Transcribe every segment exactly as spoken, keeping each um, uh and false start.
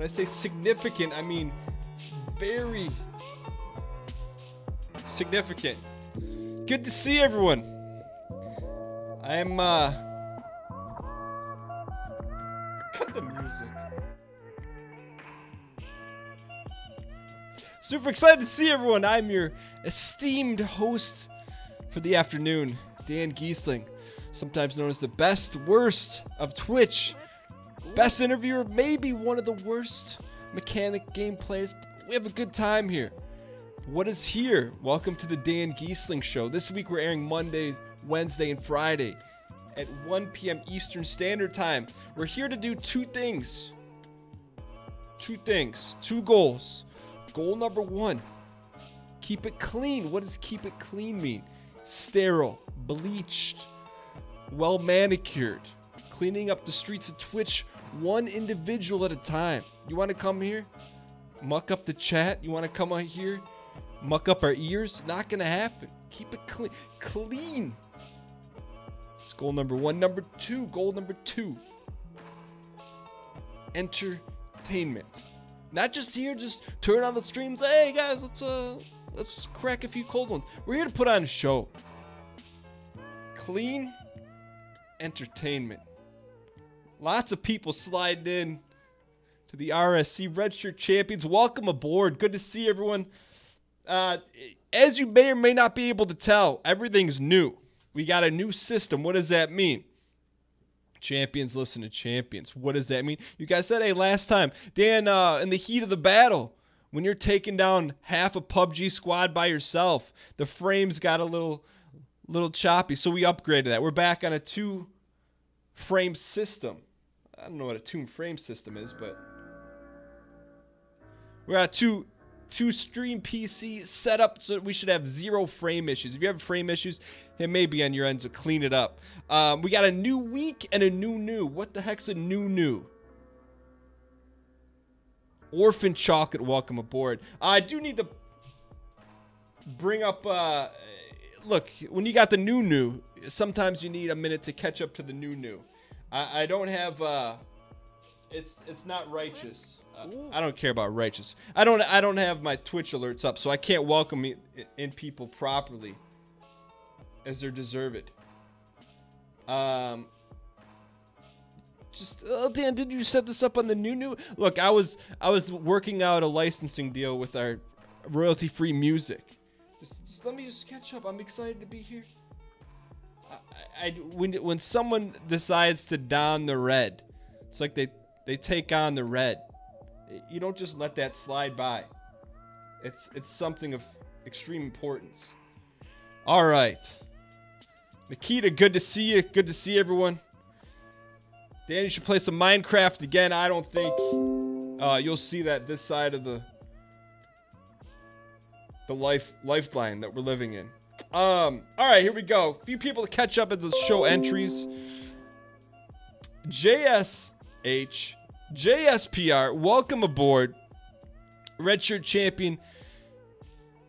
When I say significant, I mean very significant. Good to see everyone. I'm, uh... cut the music. Super excited to see everyone. I'm your esteemed host for the afternoon, Dan Gheesling, sometimes known as the best, worst of Twitch. Best interviewer, maybe one of the worst mechanic game players. We have a good time here. What is here? Welcome to the Dan Gheesling Show. This week we're airing Monday, Wednesday, and Friday at one P M Eastern Standard Time. We're here to do two things. Two things. Two goals. Goal number one. Keep it clean. What does keep it clean mean? Sterile. Bleached. Well manicured. Cleaning up the streets of Twitch one individual at a time. You want to come here? Muck up the chat? You want to come out here? Muck up our ears? Not gonna happen. Keep it clean. Clean. It's goal number one. Number two. Goal number two. Entertainment. Not just here. Just turn on the streams. Hey guys, let's uh, let's crack a few cold ones. We're here to put on a show. Clean entertainment. Lots of people sliding in to the R S C Red Shirt Champions. Welcome aboard. Good to see everyone. Uh, as you may or may not be able to tell, everything's new. We got a new system. What does that mean? Champions listen to champions. What does that mean? You guys said, hey, last time, Dan, uh, in the heat of the battle, when you're taking down half a P U B G squad by yourself, the frames got a little, little choppy. So we upgraded that. We're back on a two-frame system. I don't know what a two frame system is, but we're at two... two stream P C set up so that we should have zero frame issues. If you have frame issues, it may be on your end to clean it up. Um, we got a new week and a new new. What the heck's a new new? Orphan Chocolate, welcome aboard. I do need to bring up, uh, look, when you got the new new, sometimes you need a minute to catch up to the new new. I, I don't have, uh, it's, it's not righteous. I don't care about righteous. I don't I don't have my Twitch alerts up, so I can't welcome in people properly as they're deserved. Um Just oh Dan, did you set this up on the new new? Look, I was I was working out a licensing deal with our royalty free music. Just, just let me just catch up. I'm excited to be here. I, I when when someone decides to don the red, it's like they they take on the red. You don't just let that slide by. It's it's something of extreme importance. All right, Nikita, good to see you. Good to see everyone. Dan, you should play some Minecraft again. I don't think uh, you'll see that this side of the the life lifeline that we're living in. Um. All right, here we go. A few people to catch up as the show entries. J S H. J S P R, welcome aboard. Red Shirt Champion,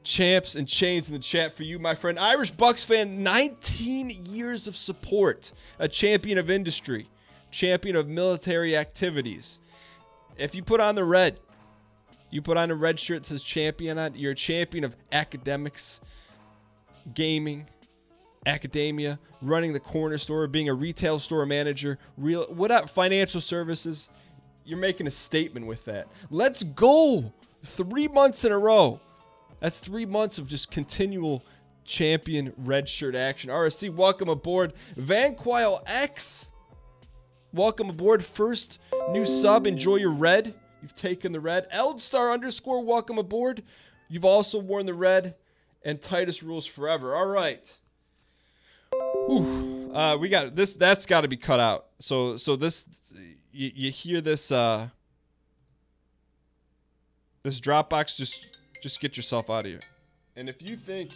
champs and chains in the chat for you, my friend. Irish Bucks fan, nineteen years of support. A champion of industry, champion of military activities. If you put on the red, you put on a red shirt that says champion on, you're a champion of academics, gaming, academia, running the corner store, being a retail store manager, real what up, financial services. You're making a statement with that. Let's go. Three months in a row. That's three months of just continual champion red shirt action. R S C, welcome aboard. Vanquile X, welcome aboard. First new sub. Enjoy your red. You've taken the red. Eldstar underscore, welcome aboard. You've also worn the red. And Titus rules forever. All right. Ooh, uh, we got this. That's got to be cut out. So, so this. You, you hear this uh this Dropbox, just just get yourself out of here. And if you think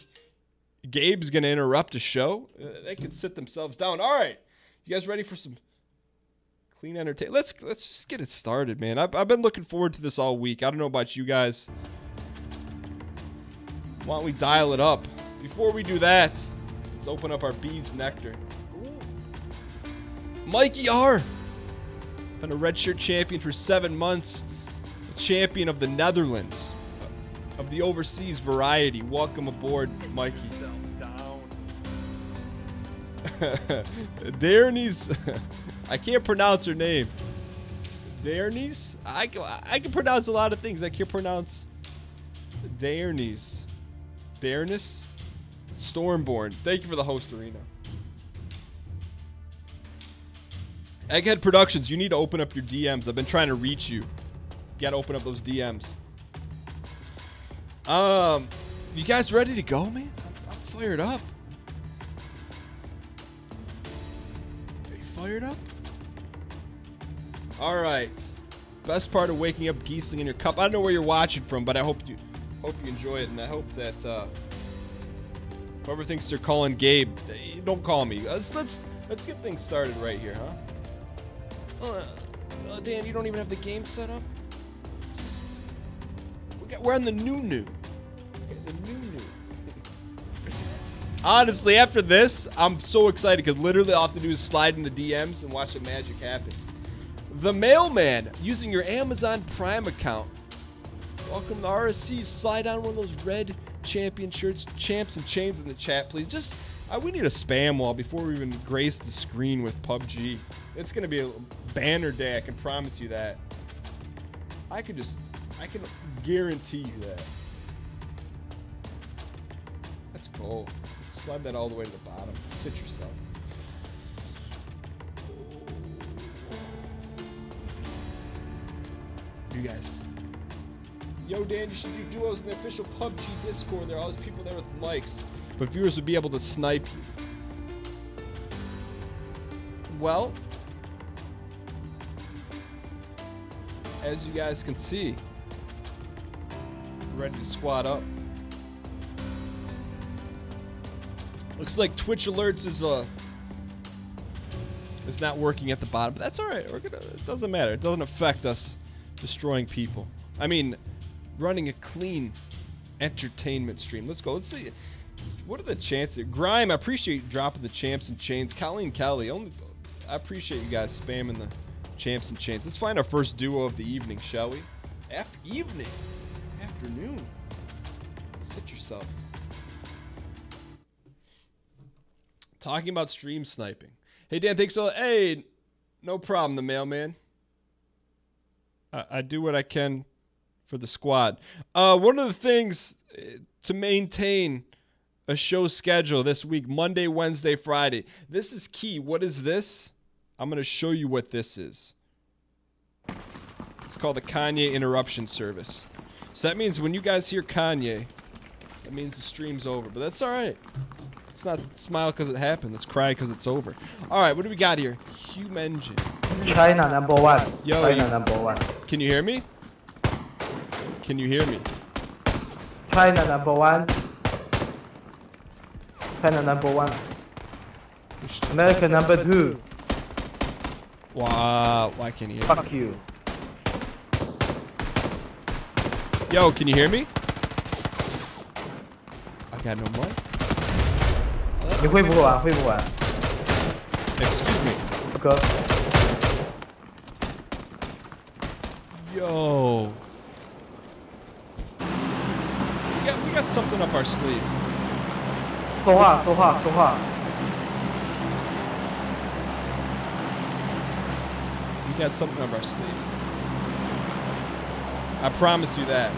Gabe's gonna interrupt a show, uh, they can sit themselves down. All right, you guys ready for some clean entertainment? Let's let's just get it started, man. I've, I've been looking forward to this all week. I don't know about you guys. Why don't we dial it up? Before we do that, let's open up our bees nectar. Mikey R, been a red shirt champion for seven months. champion of the Netherlands, of the overseas variety. Welcome aboard, Mikey. Darnies, I can't pronounce her name. Darnies? I can, I can pronounce a lot of things. I can't pronounce Darnies. Darnis? Stormborn. Thank you for the host, Arena. Egghead Productions, you need to open up your D Ms. I've been trying to reach you. You gotta open up those D Ms. Um, you guys ready to go, man? I'm, I'm fired up. Are you fired up? All right. Best part of waking up Gheesling in your cup. I don't know where you're watching from, but I hope you hope you enjoy it, and I hope that uh, whoever thinks they're calling Gabe, don't call me. Let's let's let's get things started right here, huh? Uh, uh, Dan, you don't even have the game set up? Just, we got, we're on the new new. The new new. Honestly, after this, I'm so excited because literally all I have to do is slide in the D Ms and watch the magic happen. The Mailman, using your Amazon Prime account. Welcome to R S C. Slide down one of those red champion shirts, champs and chains in the chat, please. Just, uh, we need a spam wall before we even grace the screen with P U B G. It's gonna be a banner day, I can promise you that. I can just, I can guarantee you that. That's cool. Slide that all the way to the bottom. Sit yourself. You guys. Yo, Dan, you should do duos in the official P U B G Discord. There are all these people there with mics, but viewers would be able to snipe you. Well, as you guys can see, ready to squad up. Looks like Twitch alerts is uh is not working at the bottom, but that's all right. We're gonna. It doesn't matter. It doesn't affect us destroying people. I mean, running a clean entertainment stream. Let's go. Let's see. What are the chances? Grime, I appreciate you dropping the champs and chains. Colleen Kelly, only. I appreciate you guys spamming the champs and chains. Let's find our first duo of the evening, shall we? After evening, afternoon. Sit yourself. Talking about stream sniping. Hey Dan, thanks for. Hey, no problem. The Mailman. I, I do what I can for the squad. Uh, one of the things to maintain a show schedule this week: Monday, Wednesday, Friday. This is key. What is this? I'm going to show you what this is. It's called the Kanye interruption service. So that means when you guys hear Kanye, that means the stream's over. But that's all right. Let's not smile because it happened. Let's cry because it's over. All right, what do we got here? Human engine. China number one. Yo, China you, number one. Can you hear me? Can you hear me? China number one. China number one. America number two. Wow, why can't you hear me? Fuck you. Yo, can you hear me? I got no mic. Excuse me. Okay. Yo. We got, we got something up our sleeve. Go on, go on, go on. We got something up our sleeve. I promise you that.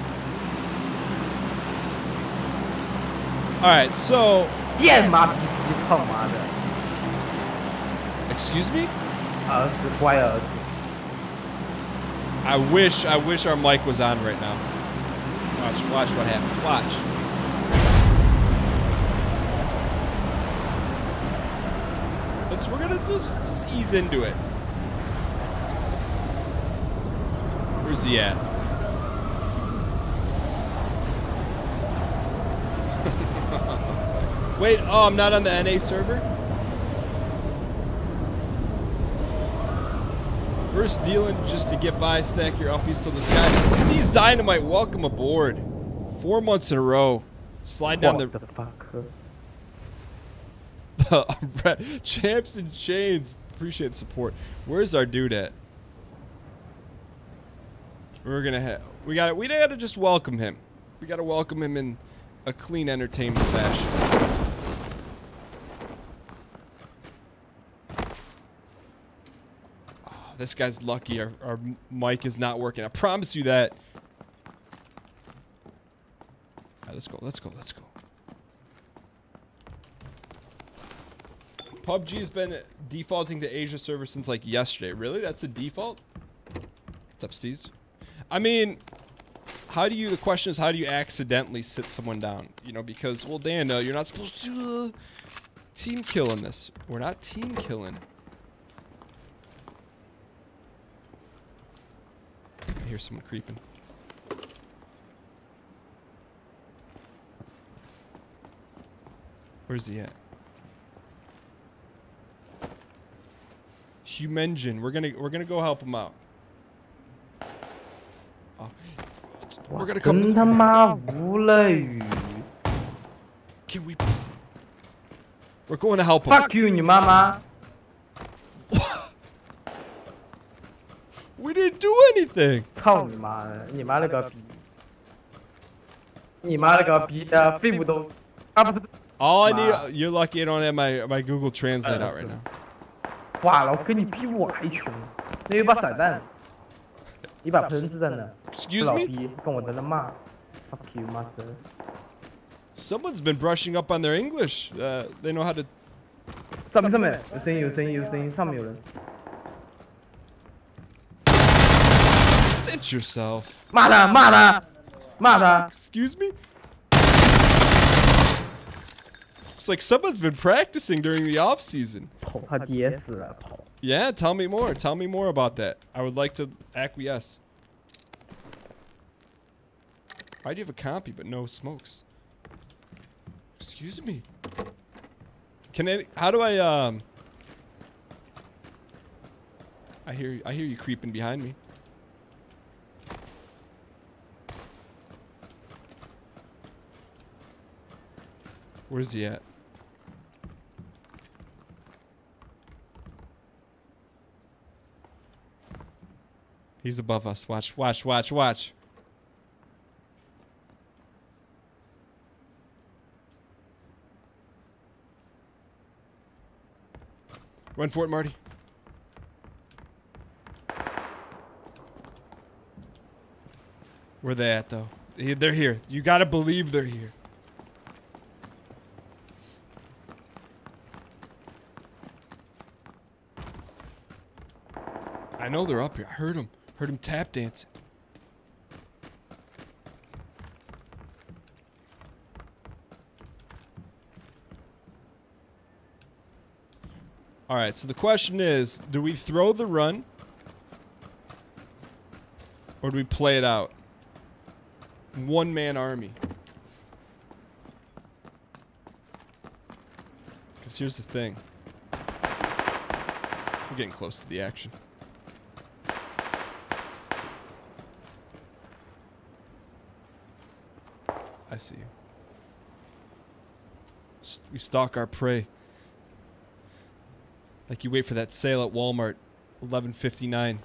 Alright, so. Yeah, mom, come on. Excuse me? Uh, it's wild. I wish, I wish our mic was on right now. Watch, watch what happens. Watch. Let's, we're gonna just, just ease into it. Where's he at? Wait, oh, I'm not on the N A server? First dealing just to get by, stack your uppies till the sky. Steez Dynamite, welcome aboard. Four months in a row. Slide down what the... the fuck? The champs and chains. Appreciate support. Where's our dude at? We're gonna have, we gotta, we gotta just welcome him. We gotta welcome him in a clean entertainment fashion. Oh, this guy's lucky our, our mic is not working. I promise you that. All right, let's go, let's go, let's go. P U B G has been defaulting to Asia server since like yesterday. Really? That's the default? What's up, Steez? I mean, how do you, the question is, how do you accidentally sit someone down? You know, because, well, Dan, uh, you're not supposed to uh, team kill in this. We're not team killing. I hear someone creeping. Where's he at? Humengen, we're gonna we're gonna go help him out. Oh. We're gonna come. Can we? We're going to help him. Fuck you and your mama. We didn't do anything. All I need. You're lucky I don't have my my Google Translate out right now. Excuse me? Fuck you, master. Someone's been brushing up on their English. Uh, they know how to. Sit yourself. Mara, Mara, Mara. Excuse me? It's like someone's been practicing during the off season. Yeah, tell me more. Tell me more about that. I would like to acquiesce. Why do you have a copy but no smokes? Excuse me. Can I? How do I? Um. I hear. I hear you creeping behind me. Where's he at? He's above us. Watch, watch, watch, watch. Run for it, Marty. Where they at, though? They're here. You gotta believe they're here. I know they're up here. I heard them. Heard him tap dancing. All right, so the question is, do we throw the run or do we play it out? One-man army. Because here's the thing. We're getting close to the action. I see you. We stalk our prey. Like you wait for that sale at Walmart, eleven fifty-nine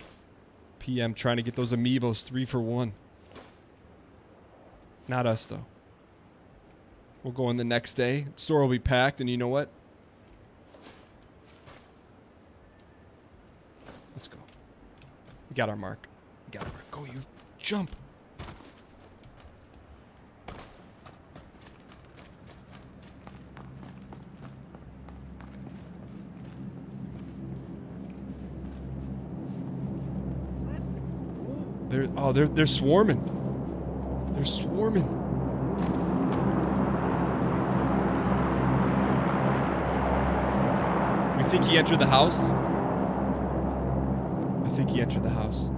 p m Trying to get those amiibos three for one. Not us though. We'll go in the next day. The store will be packed, and you know what? Let's go. We got our mark. We got our mark. Go, you jump. They're, oh, they're, they're swarming. They're swarming. We think he entered the house? I think he entered the house.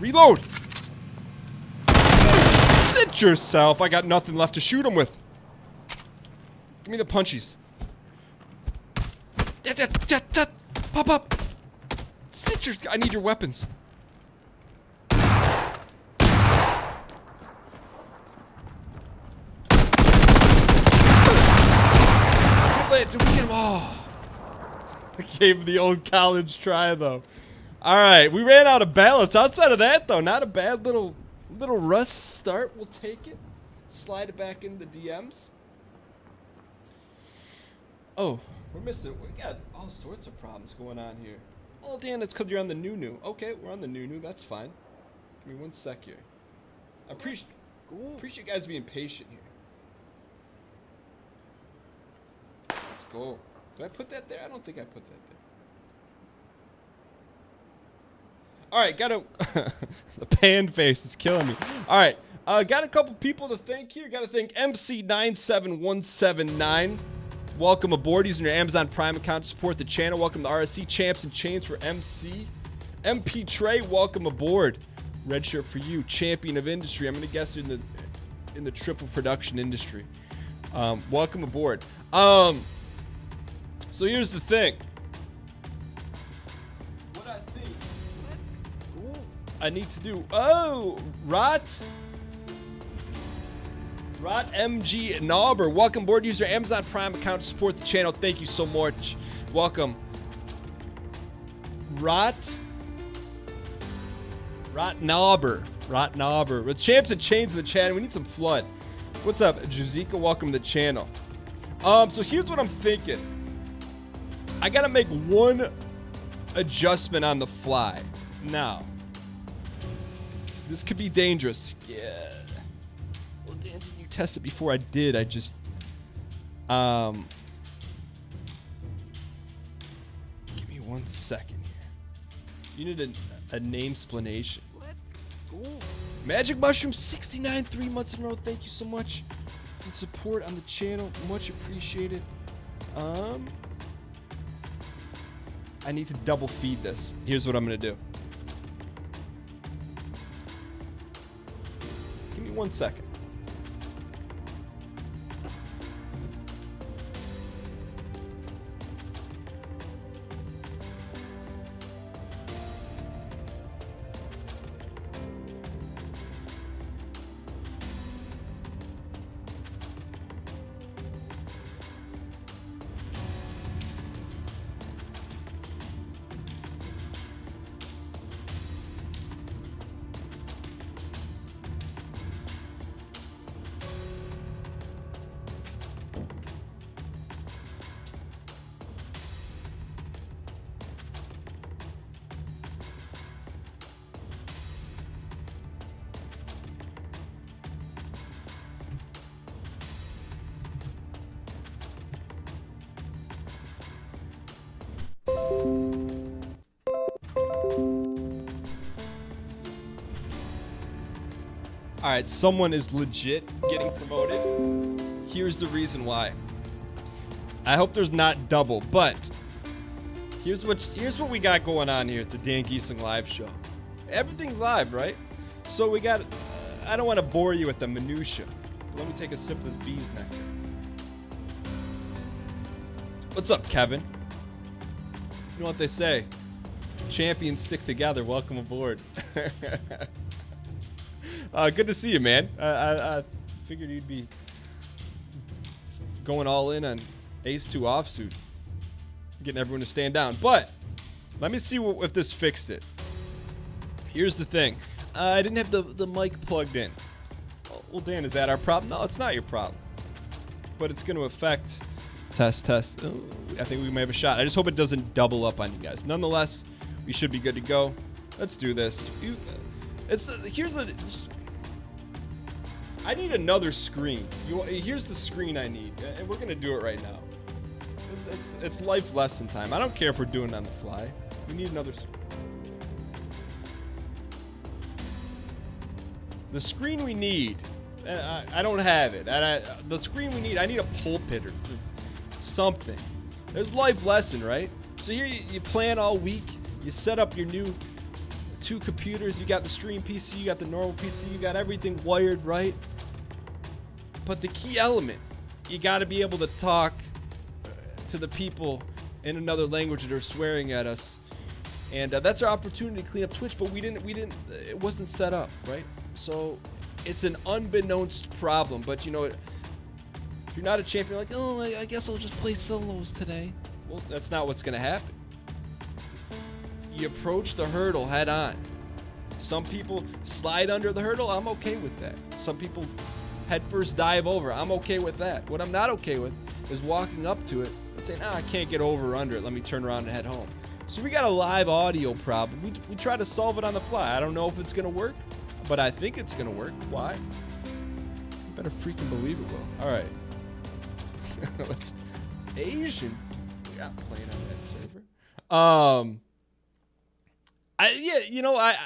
Reload! Sit yourself. I got nothing left to shoot him with. Give me the punchies. Da, da, da, da. Pop up. Sit your. I need your weapons. Gave the old college try, though. All right, we ran out of balance. Outside of that, though, not a bad little little rust start. We'll take it. Slide it back into the D Ms. Oh, we're missing. We got all sorts of problems going on here. Oh, Dan, that's because you're on the new new. Okay, we're on the new new. That's fine. Give me one sec here. I appreciate appreciate you guys being patient here. Let's go. Did I put that there? I don't think I put that there. All right, got a the pan face is killing me. All right, uh, got a couple people to thank here. Got to thank M C nine seven one seven nine. Welcome aboard using your Amazon Prime account to support the channel. Welcome to R S C Champs and Chains for M C. M P Trey, welcome aboard. Red shirt for you, champion of industry. I'm gonna guess in the in the triple production industry. Um, welcome aboard. Um, so here's the thing. What I think I need to do. Oh, Rot. Rod M G Nauber, welcome board user Amazon Prime account to support the channel. Thank you so much. Welcome. Rot. Rot Nauber. Rot Nauber. With champs and chains in the channel. We need some flood. What's up, Juzika? Welcome to the channel. Um, so here's what I'm thinking. I gotta make one adjustment on the fly. Now, this could be dangerous. Yeah. Test it before I did. I just um give me one second here. You need a, a name explanation. Let's go. Magic Mushroom sixty-nine three months in a row. Thank you so much for the support on the channel. Much appreciated. Um I need to double feed this. Here's what I'm gonna do. Give me one second. Alright, someone is legit getting promoted. Here's the reason why. I hope there's not double, but here's what here's what we got going on here at the Dan Gheesling live show. Everything's live, right? So we got, uh, I don't want to bore you with the minutia. Let me take a sip of this bee's nectar. What's up, Kevin? You know what they say? Champions stick together. Welcome aboard. Uh, good to see you, man. Uh, I, I figured you'd be going all in on Ace two offsuit, getting everyone to stand down. But let me see what, if this fixed it. Here's the thing. Uh, I didn't have the, the mic plugged in. Well, Dan, is that our problem? No, it's not your problem. But it's going to affect test, test. Oh, I think we may have a shot. I just hope it doesn't double up on you guys. Nonetheless, we should be good to go. Let's do this. You, it's, uh, here's a... I need another screen. You, here's the screen I need, and we're gonna do it right now. It's, it's, it's life lesson time. I don't care if we're doing it on the fly. We need another screen. The screen we need, I, I don't have it. And I, the screen we need, I need a pulpit or something. There's life lesson, right? So here you, you plan all week. You set up your new two computers. You got the stream P C. You got the normal P C. You got everything wired, right? But the key element, you got to be able to talk to the people in another language that are swearing at us, and uh, that's our opportunity to clean up Twitch. But we didn't. We didn't. It wasn't set up right, so it's an unbeknownst problem. But you know, if you're not a champion, like, oh, I guess I'll just play solos today. Well, that's not what's going to happen. You approach the hurdle head on. Some people slide under the hurdle. I'm okay with that. Some people head first dive over. I'm okay with that. What I'm not okay with is walking up to it and saying, ah, I can't get over or under it. Let me turn around and head home. So we got a live audio problem. We, we try to solve it on the fly. I don't know if it's going to work, but I think it's going to work. Why? You better freaking believe it will. All right. Let's, Asian. We're not playing on that server. Um... I, yeah, you know, I, I,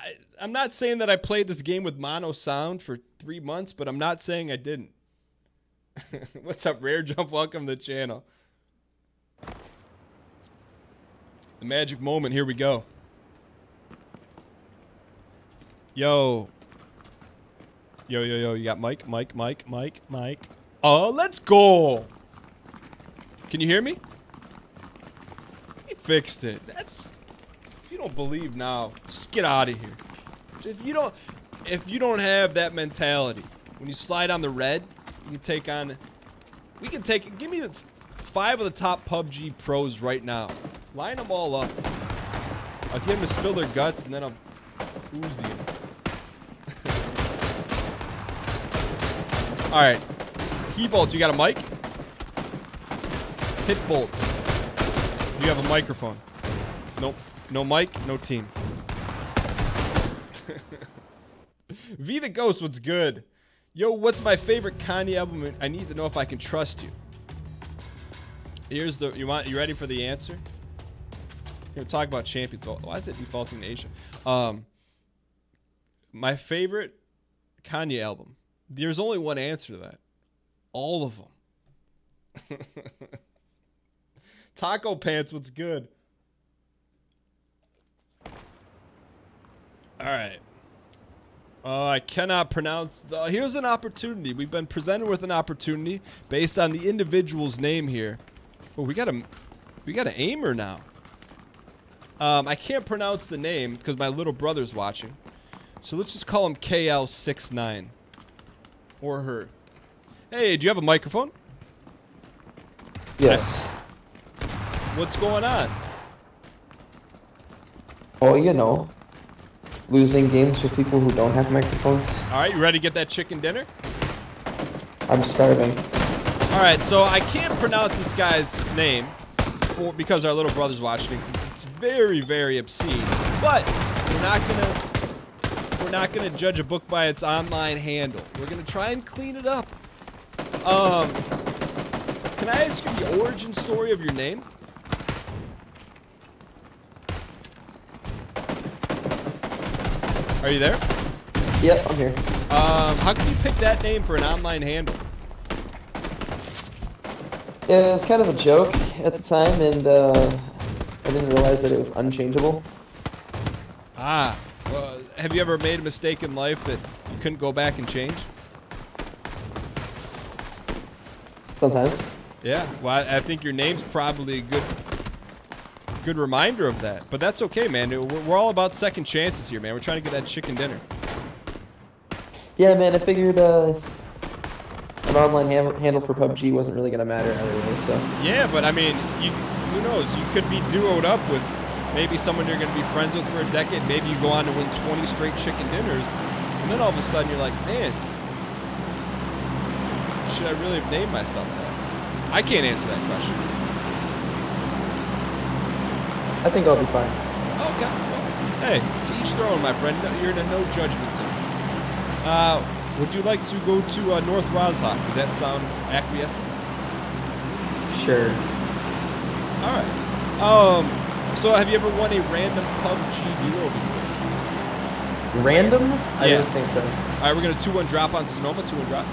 I'm not saying that I played this game with mono sound for three months, but I'm not saying I didn't. What's up, Rare Jump? Welcome to the channel. The magic moment. Here we go. Yo. Yo, yo, yo. You got Mike, Mike, Mike, Mike, Mike. Oh, let's go. Can you hear me? He fixed it. That's... You don't believe now, just get out of here. If you don't, if you don't have that mentality, when you slide on the red, you can take on. We can take. Give me the five of the top P U B G pros right now. Line them all up. I'll get them to spill their guts, and then I'll oozy them. All right, Heat Bolts. You got a mic? Hit Bolts. You have a microphone? Nope. No mic, no team. V the Ghost, what's good? Yo, what's my favorite Kanye album? I need to know if I can trust you. Here's the, you want, you ready for the answer? Here, talk about champions. Why is it defaulting to Asia? Um, my favorite Kanye album. There's only one answer to that. All of them. Taco Pants, what's good? All right. Uh, I cannot pronounce. The, here's an opportunity. We've been presented with an opportunity based on the individual's name here. Oh, we got a, we got an aimer now. Um, I can't pronounce the name because my little brother's watching. So let's just call him K L six nine. Or her. Hey, do you have a microphone? Yes. Nice. What's going on? Oh, you know. Losing games for people who don't have microphones. All right, you ready to get that chicken dinner? I'm starving. All right, so I can't pronounce this guy's name for, because our little brother's watching. It's very, very obscene. But we're not gonna we're not gonna judge a book by its online handle. We're gonna try and clean it up. Um, can I ask you the origin story of your name? Are you there? Yep, I'm here. Um, how can you pick that name for an online handle? Yeah, it was kind of a joke at the time, and uh, I didn't realize that it was unchangeable. Ah, well, have you ever made a mistake in life that you couldn't go back and change? Sometimes. Yeah, well, I think your name's probably a good, good reminder of that, but that's okay, man. We're all about second chances here, man. We're trying to get that chicken dinner. Yeah, man, I figured uh, an online ha handle for P U B G wasn't really going to matter anyway, so. Yeah, but I mean, you, who knows? You could be duoed up with maybe someone you're going to be friends with for a decade. Maybe you go on to win twenty straight chicken dinners, and then all of a sudden you're like, man, should I really have named myself that? I can't answer that question. I think I'll be fine. Okay. Hey, to each their own, my friend. You're in a no judgment zone. Uh, would you like to go to uh, North Roshock? Does that sound acquiescent? Sure. All right. Um. So, have you ever won a random P U B G duo before? Random? I yeah. don't think so. All right, we're gonna two one drop on Sonoma. two one drop.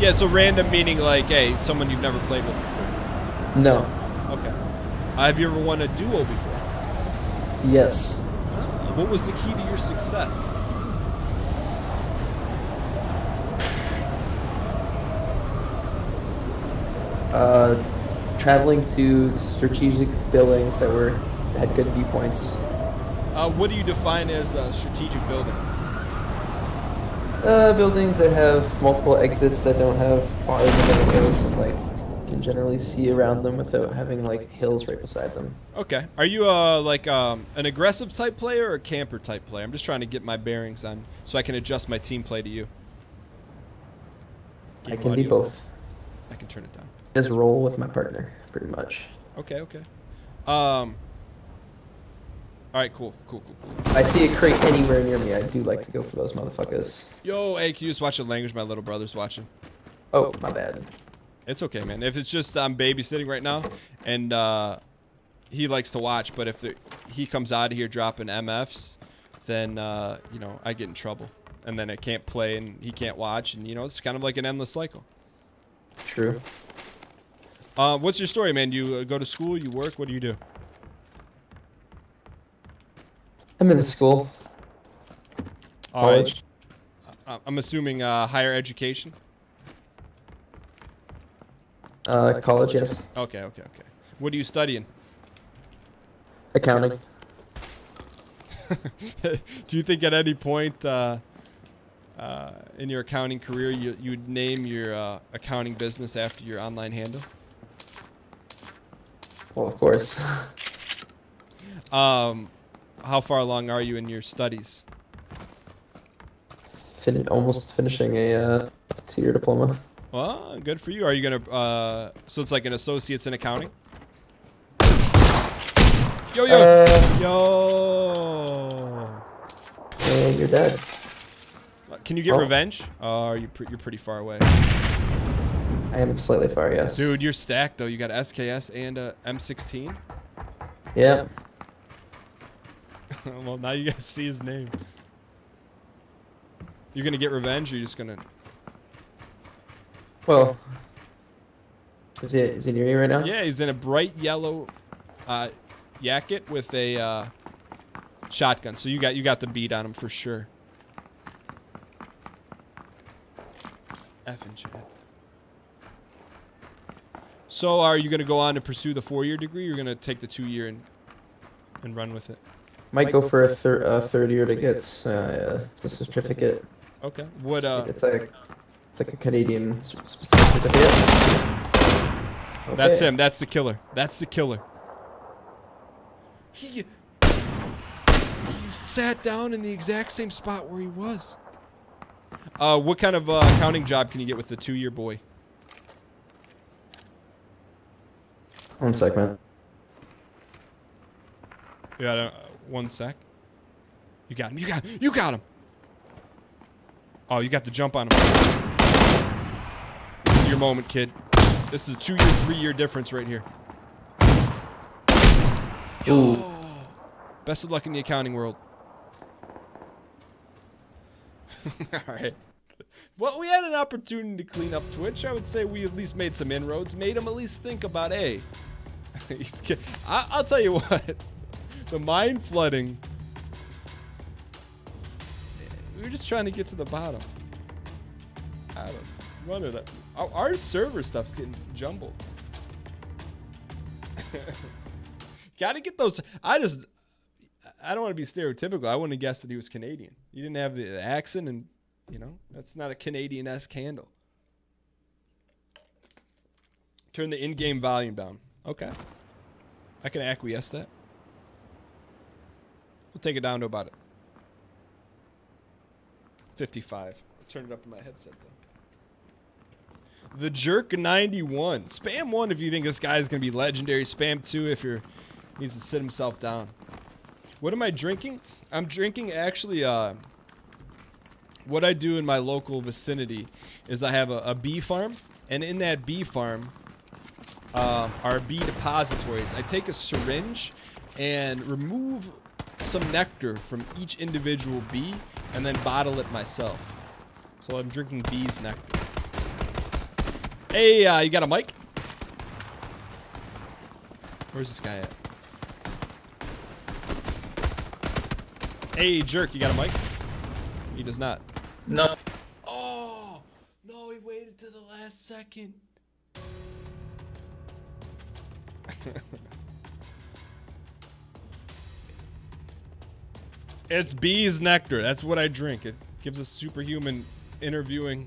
Yeah. So random meaning like, hey, someone you've never played with before. No. Have you ever won a duo before? Yes. What was the key to your success? Uh, traveling to strategic buildings that were had good viewpoints. Uh, what do you define as a strategic building? Uh, buildings that have multiple exits that don't have bars and windows and like can generally see around them without having like hills right beside them. Okay. Are you uh like um an aggressive type player or a camper type player? I'm just trying to get my bearings on so I can adjust my team play to you. Keep I can be both. Stuff. I can turn it down. Just roll with my partner, pretty much. Okay. Okay. Um. All right, cool, cool, cool, cool. I see a crate anywhere near me. I do like to go for those motherfuckers. Yo, hey, can you just watch the language my little brother's watching? Oh, my bad. It's okay, man. If it's just I'm um, babysitting right now, and uh, he likes to watch, but if he comes out of here dropping M Fs, then, uh, you know, I get in trouble. And then I can't play, and he can't watch, and, you know, it's kind of like an endless cycle. True. Uh, what's your story, man? You go to school, you work, what do you do? I'm in school. College. Right. I'm assuming uh, higher education? Uh, college, yes. Okay, okay, okay. What are you studying? Accounting. Do you think at any point uh, uh, in your accounting career you, you would name your uh, accounting business after your online handle? Well, of course. um... How far along are you in your studies? Fin almost finishing a uh, two-year diploma. Well, good for you. Are you going to... Uh, so it's like an associate's in accounting? Yo, yo! Uh, yo! And you're dead. Can you get oh. revenge? Uh, are you pre you're pretty far away. I am slightly far, yes. Dude, you're stacked, though. You got S K S and uh, M sixteen? Yeah. Well, now you guys see his name. You're gonna get revenge, or you're just gonna... Well... Is he, is he near you right now? Yeah, he's in a bright yellow uh, jacket with a uh, shotgun. So you got you got the beat on him for sure. Effing chat. So are you gonna go on to pursue the four-year degree, or you're gonna take the two-year and, and run with it? Might, Might go, go for a, thir a third year to get uh, yeah, the certificate. Okay. What? Uh, it's like it's like a Canadian certificate. Okay. That's him. That's the killer. That's the killer. He he sat down in the exact same spot where he was. Uh, what kind of uh, accounting job can you get with the two-year boy? One sec, man. Yeah. I don't, One sec. You got him. You got him. You got him. Oh, you got the jump on him. This is your moment, kid. This is a two-year, three-year difference right here. Yo. Ooh. Best of luck in the accounting world. All right. Well, we had an opportunity to clean up Twitch. I would say we at least made some inroads. Made him at least think about A. I I'll tell you what. The mind flooding. We were just trying to get to the bottom. I don't run it up. Our server stuff's getting jumbled. Gotta get those. I just, I don't want to be stereotypical. I wouldn't have guessed that he was Canadian. You didn't have the accent, and you know that's not a Canadian-esque handle. Turn the in-game volume down. Okay, I can acquiesce that. We'll take it down to about fifty-five. I'll turn it up in my headset, though. The Jerk ninety-one. Spam one if you think this guy is going to be legendary. Spam two if you're needs to sit himself down. What am I drinking? I'm drinking, actually, uh, what I do in my local vicinity is I have a, a bee farm. And in that bee farm uh, are bee depositories. I take a syringe and remove some nectar from each individual bee and then bottle it myself. So I'm drinking bees nectar. Hey, uh, you got a mic? Where's this guy at? Hey, Jerk, you got a mic? He does not. No. Oh, no, he waited to the last second. It's bees nectar. That's what I drink. It gives us superhuman interviewing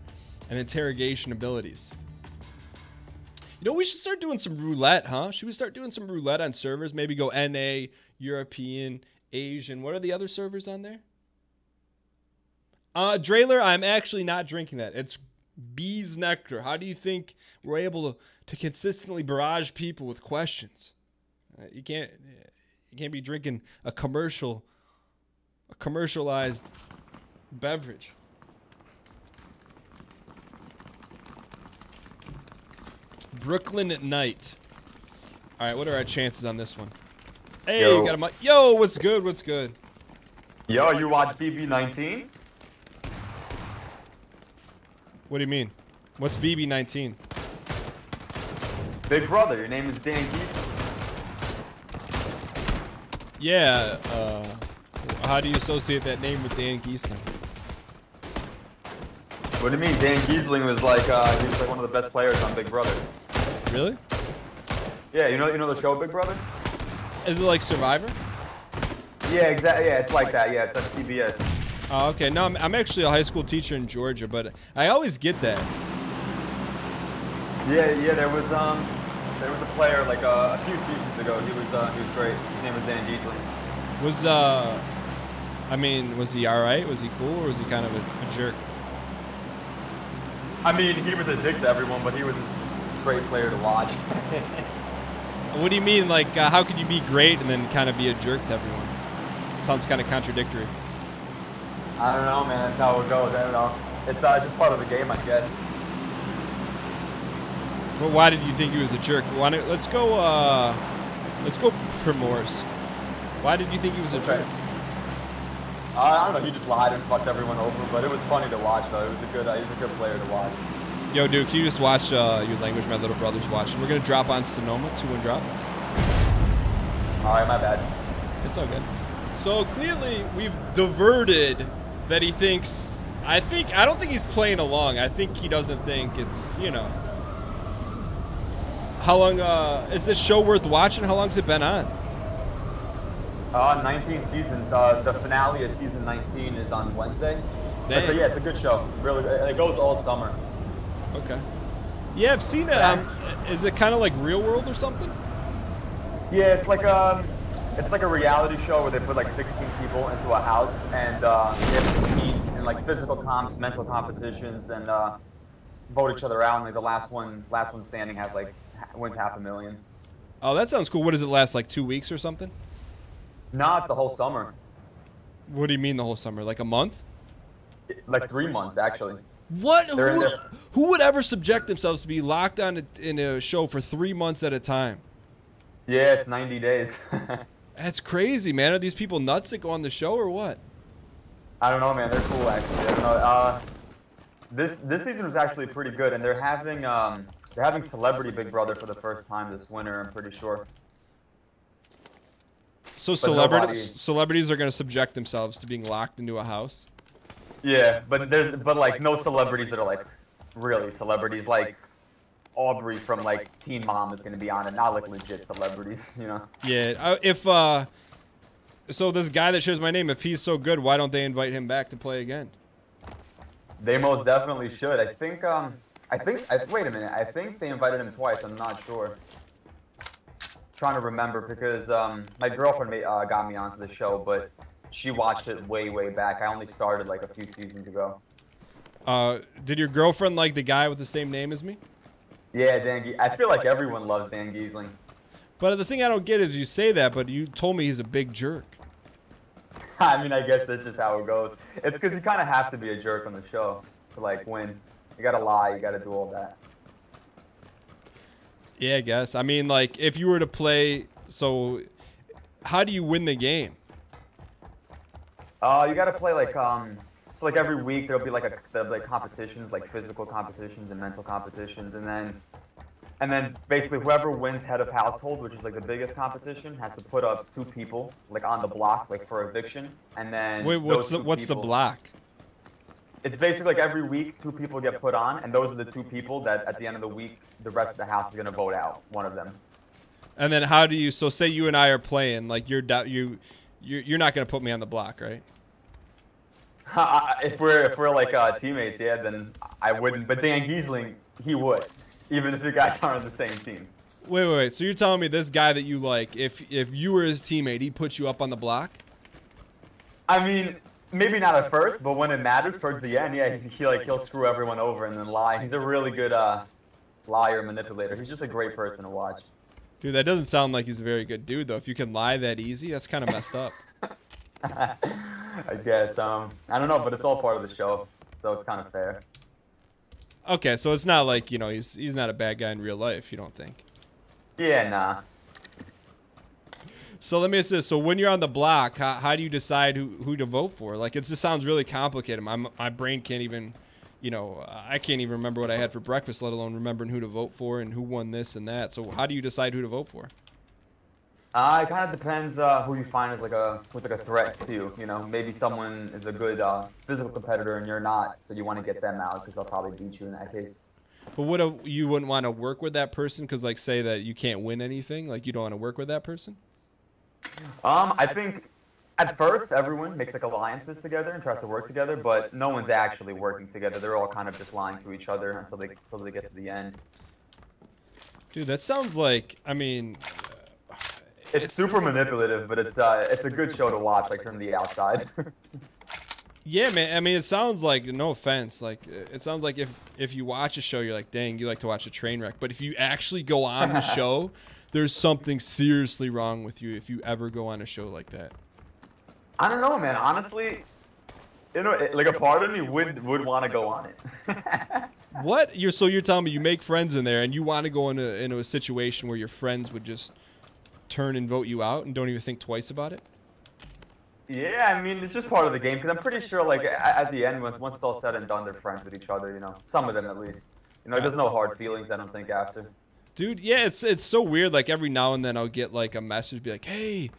and interrogation abilities. You know, we should start doing some roulette, huh? Should we start doing some roulette on servers? Maybe go N A, European, Asian. What are the other servers on there? Uh, Drailer, I'm actually not drinking that. It's bees nectar. How do you think we're able to, to consistently barrage people with questions? Uh, you can't you can't be drinking a commercial a commercialized beverage. Brooklyn at night. All right, what are our chances on this one? Hey, yo. You got a mic. Yo, what's good? What's good? Yo, you watch B B nineteen? What do you mean? What's B B nineteen? Big Brother. Your name is Dan Gheesling. Yeah. Uh, how do you associate that name with Dan Gheesling? What do you mean? Dan Gheesling was like uh, he was like one of the best players on Big Brother. Really? Yeah. You know you know the show Big Brother? Is it like Survivor? Yeah. Exactly. Yeah. It's like that. Yeah. It's like C B S. Oh, okay. No, I'm, I'm actually a high school teacher in Georgia, but I always get that. Yeah, yeah. There was um, there was a player like uh, a few seasons ago. He was uh, he was great. His name was Dan Gheesling. Was uh, I mean, was he all right? Was he cool, or was he kind of a, a jerk? I mean, he was a dick to everyone, but he was a great player to watch. What do you mean? Like, uh, how could you be great and then kind of be a jerk to everyone? Sounds kind of contradictory. I don't know, man. That's how it goes. I don't know. It's uh, just part of the game, I guess. Well, why did you think he was a jerk? Why don't, let's go. Uh, let's go Primorsk. Why did you think he was a okay. jerk? Uh, I don't know. He just lied and fucked everyone over, but it was funny to watch, though. It was a good. Uh, he was a good player to watch. Yo, dude, can you just watch uh, your language? My little brother's watching. We're gonna drop on Sonoma, two and drop. All right, my bad. It's all good. So clearly, we've diverted. That he thinks, I think, I don't think he's playing along. I think he doesn't think it's, you know. How long, uh, is this show worth watching? How long's it been on? Uh, nineteen seasons. Uh, the finale of season nineteen is on Wednesday. So yeah, it's a good show. Really, it goes all summer. Okay. Yeah, I've seen it. Um, is it kind of like Real World or something? Yeah, it's like, um... it's like a reality show where they put like sixteen people into a house and uh, they have to compete in like physical comps, mental competitions, and uh, vote each other out. And like the last one, last one standing has like wins half a million. Oh, that sounds cool. What does it last? Like two weeks or something? No, it's the whole summer. What do you mean the whole summer? Like a month? Like three months actually. What? Who, who would ever subject themselves to be locked on in a show for three months at a time? Yeah, it's ninety days. That's crazy, man. Are these people nuts that go on the show or what? I don't know, man. They're cool, actually. I don't know. Uh, this this season was actually pretty good, and they're having um they're having Celebrity Big Brother for the first time this winter. I'm pretty sure. So but celebrities nobody... celebrities are gonna subject themselves to being locked into a house. Yeah, but there's but like no celebrities that are like really celebrities. Like Aubrey from like Teen Mom is gonna be on it, not like legit celebrities, you know. Yeah, if uh, so this guy that shares my name, if he's so good, why don't they invite him back to play again? They most definitely should. I think um, I think I, wait a minute, I think they invited him twice. I'm not sure. I'm trying to remember because um, my girlfriend uh, got me onto the show, but she watched it way way back. I only started like a few seasons ago. Uh, did your girlfriend like the guy with the same name as me? Yeah, Dan Gheesling. I feel like everyone loves Dan Gheesling. But the thing I don't get is you say that, but you told me he's a big jerk. I mean, I guess that's just how it goes. It's because you kind of have to be a jerk on the show to, like, win. You got to lie. You got to do all that. Yeah, I guess. I mean, like, if you were to play, so how do you win the game? Uh, you got to play, like, um... so like every week there'll be like a there'll be like competitions, like physical competitions and mental competitions, and then and then basically whoever wins head of household, which is like the biggest competition, has to put up two people like on the block, like for eviction, and then wait, what's the what's people, the block? It's basically like every week two people get put on, and those are the two people that at the end of the week the rest of the house is gonna vote out one of them. And then how do you? So say you and I are playing, like you're you you're, you're not gonna put me on the block, right? if we're if we're like uh, teammates, yeah, then I wouldn't. But Dan Gheesling, he would. even if you guys aren't on the same team. Wait, wait, wait. So you're telling me this guy that you like, if if you were his teammate, he put you up on the block? I mean, maybe not at first, but when it matters towards the end, yeah, he, he like he'll screw everyone over and then lie. He's a really good uh, liar, manipulator. He's just a great person to watch. Dude, that doesn't sound like he's a very good dude though. If you can lie that easy, that's kind of messed up. I guess. Um, I don't know, but it's all part of the show, so it's kind of fair. Okay, so it's not like, you know, he's he's not a bad guy in real life, you don't think? Yeah, nah. So let me ask this. So when you're on the block, how, how do you decide who, who to vote for? Like, it just sounds really complicated. My, my brain can't even, you know, I can't even remember what I had for breakfast, let alone remembering who to vote for and who won this and that. So how do you decide who to vote for? Uh, it kind of depends uh, who you find is like a who's like a threat to you. You know, maybe someone is a good uh, physical competitor and you're not, so you want to get them out because they'll probably beat you in that case. But what if you wouldn't want to work with that person because, like, say that you can't win anything, like you don't want to work with that person? Um, I think at first everyone makes like alliances together and tries to work together, but no one's actually working together. They're all kind of just lying to each other until they until they get to the end. Dude, that sounds like, I mean. It's, it's super manipulative, but it's uh, it's a good show to watch, like from the outside. Yeah, man. I mean, it sounds like, no offense, like it sounds like if if you watch a show, you're like, dang, you like to watch a train wreck. But if you actually go on the show, there's something seriously wrong with you if you ever go on a show like that. I don't know, man. Honestly, you know, it, like a part of me would would want to go on it. What? You're so you're telling me you make friends in there, and you want to go into into a situation where your friends would just turn and vote you out and don't even think twice about it? Yeah, I mean, it's just part of the game, because I'm pretty sure, like, at the end, once it's all said and done, they're friends with each other, you know, some of them at least. You know, there's no hard feelings, I don't think, after. Dude, yeah, it's it's so weird. Like, every now and then I'll get, like, a message, be like, hey,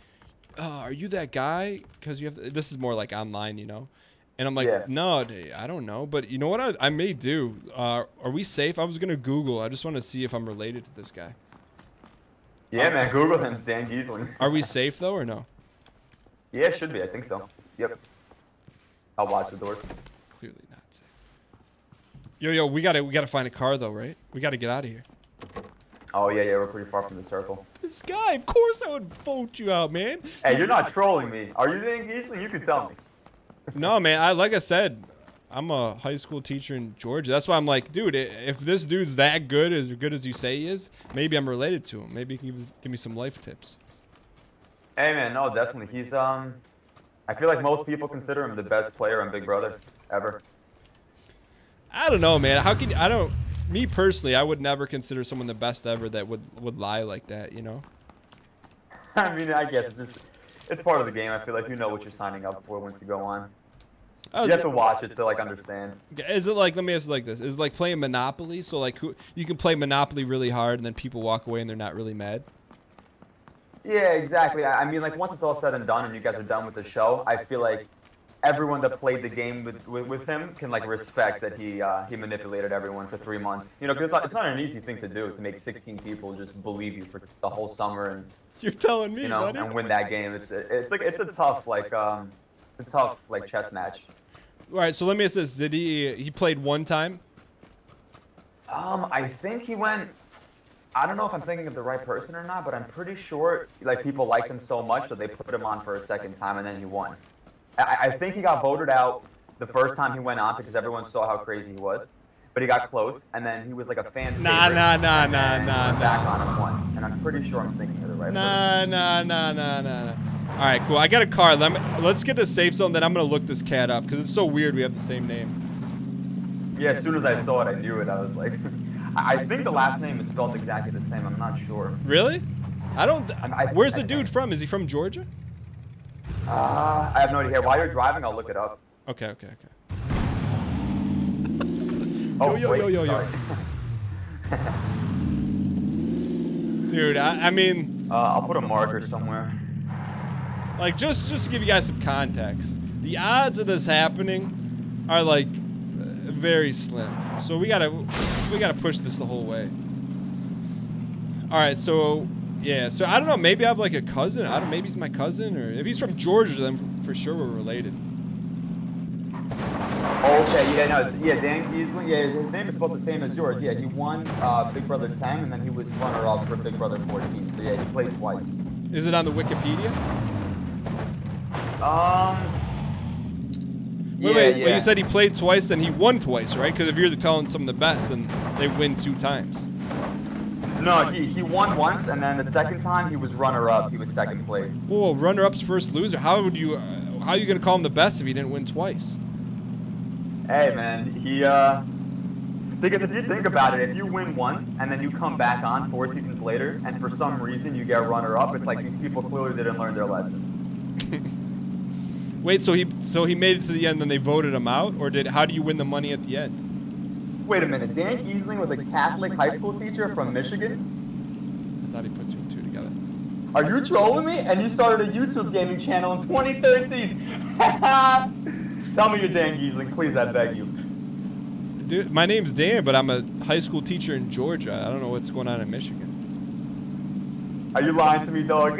uh, are you that guy? Because you have to, this is more, like, online, you know? And I'm like, yeah. No, I don't know. But you know what I, I may do? Uh, are we safe? I was going to Google. I just want to see if I'm related to this guy. Yeah, um, man, Google him, Dan Gheesling. Are we safe, though, or no? Yeah, it should be. I think so. Yep. I'll watch the doors. Clearly not safe. Yo, yo, we gotta, we gotta find a car, though, right? We gotta get out of here. Oh, yeah, yeah, we're pretty far from the circle. This guy, of course I would vote you out, man. Hey, you're not trolling me. Are you Dan Gheesling? You can tell me. No, man, I like I said, I'm a high school teacher in Georgia. That's why I'm like, dude, if this dude's that good, as good as you say he is, maybe I'm related to him. Maybe he can give me some life tips. Hey, man, no, definitely. He's, um, I feel like most people consider him the best player on Big Brother ever. I don't know, man. How can, I don't, me personally, I would never consider someone the best ever that would, would lie like that, you know? I mean, I guess it's just, it's part of the game. I feel like you know what you're signing up for once you go on. You have to watch it to like understand. Is it like, let me ask you like this, is it like playing Monopoly? So like who, you can play Monopoly really hard and then people walk away and they're not really mad? Yeah, exactly. I mean, like once it's all said and done and you guys are done with the show, I feel like everyone that played the game with with, with him can like respect that he uh, he manipulated everyone for three months. You know, because it's not, it's not an easy thing to do to make sixteen people just believe you for the whole summer and you're telling me, you know, buddy, and win that game. It's it's like it's a tough like um it's a tough like chess match. All right, so let me ask this. Did he he played one time? Um, I think he went, I don't know if I'm thinking of the right person or not, but I'm pretty sure like people liked him so much that they put him on for a second time and then he won. I, I think he got voted out the first time he went on because everyone saw how crazy he was. But he got close and then he was like a fan. Nah, nah, nah, nah, nah, nah. Back on him one. And I'm pretty sure I'm thinking of the right person. Nah, nah, nah, nah, nah, nah. All right, cool. I got a car. Let me, let's get to safe zone, then I'm going to look this cat up because it's so weird we have the same name. Yeah, as soon as I saw it, I knew it. I was like, I think the last name is spelled exactly the same. I'm not sure. Really? I don't. I, I, where's I, the dude I, from? Is he from Georgia? Uh, I have no idea. While you're driving, I'll look it up. Okay, okay, okay. Oh, yo, yo, wait, yo, yo, yo. Dude, I, I mean. Uh, I'll put a marker somewhere. Like, just, just to give you guys some context, the odds of this happening are, like, very slim. So we gotta, we gotta push this the whole way. All right, so, yeah. So, I don't know. Maybe I have, like, a cousin. I don't maybe he's my cousin. Or if he's from Georgia, then for sure we're related. Okay, yeah, no, yeah, Dan Gheesling, yeah, his name is about the same as yours. Yeah, he won uh, Big Brother ten, and then he was runner-up for Big Brother fourteen. So yeah, he played twice. Is it on the Wikipedia? Um. Wait, yeah, wait, yeah. But you said he played twice, and he won twice, right? Because if you're telling some of the best, then they win two times. No, he, he won once, and then the second time he was runner-up. He was second place. Whoa, runner-up's first loser. How would you? Uh, how are you gonna call him the best if he didn't win twice? Hey man, he uh, because if you think about it, if you win once and then you come back on four seasons later, and for some reason you get runner-up, it's like these people clearly didn't learn their lesson. Wait, so he so he made it to the end, then they voted him out, or did how do you win the money at the end? Wait a minute, Dan Gheesling was a Catholic high school teacher from Michigan? I thought he put two and two together. Are you trolling me? And he started a YouTube gaming channel in twenty thirteen. Tell me you're Dan Gheesling, please, I beg you. Dude, my name's Dan, but I'm a high school teacher in Georgia. I don't know what's going on in Michigan. Are you lying to me, dog?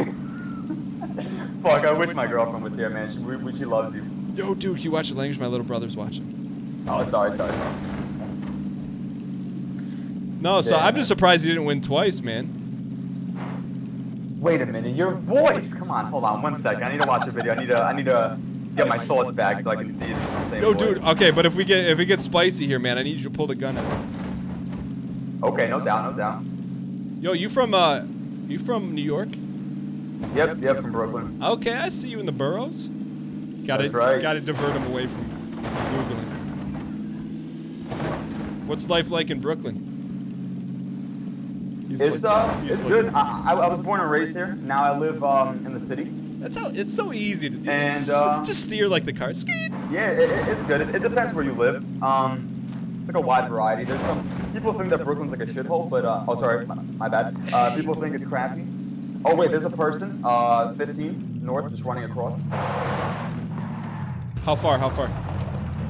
Fuck, I wish my girlfriend was here, man. She, she loves you. Yo, dude, can you watch the language my little brother's watching? Oh, sorry, sorry, sorry. No, so yeah, I'm just surprised you didn't win twice, man. Wait a minute, your voice! Come on, hold on, one second. I need to watch a video. I need to, I need to get my thoughts back so I can see it. The same Yo, voice. Dude. Okay, but if we get, if it gets spicy here, man, I need you to pull the gun out. Okay, no doubt, no doubt. Yo, you from, uh, you from New York? Yep, yep, from Brooklyn. Okay, I see you in the boroughs. Gotta, That's right. Gotta divert them away from Googling. What's life like in Brooklyn? He's it's like, uh, it's like, good. I, I was born and raised here. Now I live um, in the city. That's how. It's so easy to do. And uh, just steer like the car. Yeah, it, it's good. It, it depends where you live. Um, like a wide variety. There's some people think that Brooklyn's like a shithole, but uh, oh sorry, my, my bad. Uh, people think it's crappy. Oh wait, there's a person. Uh, fifteen north, just running across. How far? How far?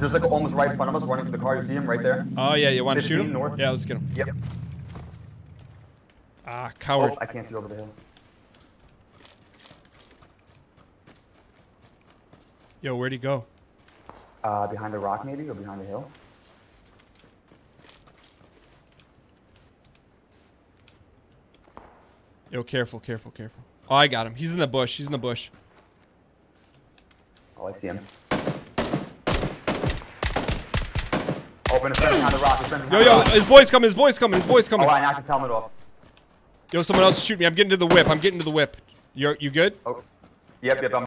Just like almost right in front of us, running to the car. You see him right there? Oh yeah, you want to shoot him? North. Yeah, let's get him. Yep. Ah, coward. Oh, I can't see over the hill. Yo, where'd he go? Uh, behind the rock maybe, or behind the hill. Yo, careful, careful, careful. Oh, I got him. He's in the bush. He's in the bush. Oh, I see him. Open a friend behind the rock. Behind yo, yo, his boy's coming, his boy's coming, his boy's coming. Oh, I knocked his helmet off. Yo, someone else shoot me. I'm getting to the whip. I'm getting to the whip. You're, you good? Oh. Yep, yep, I'm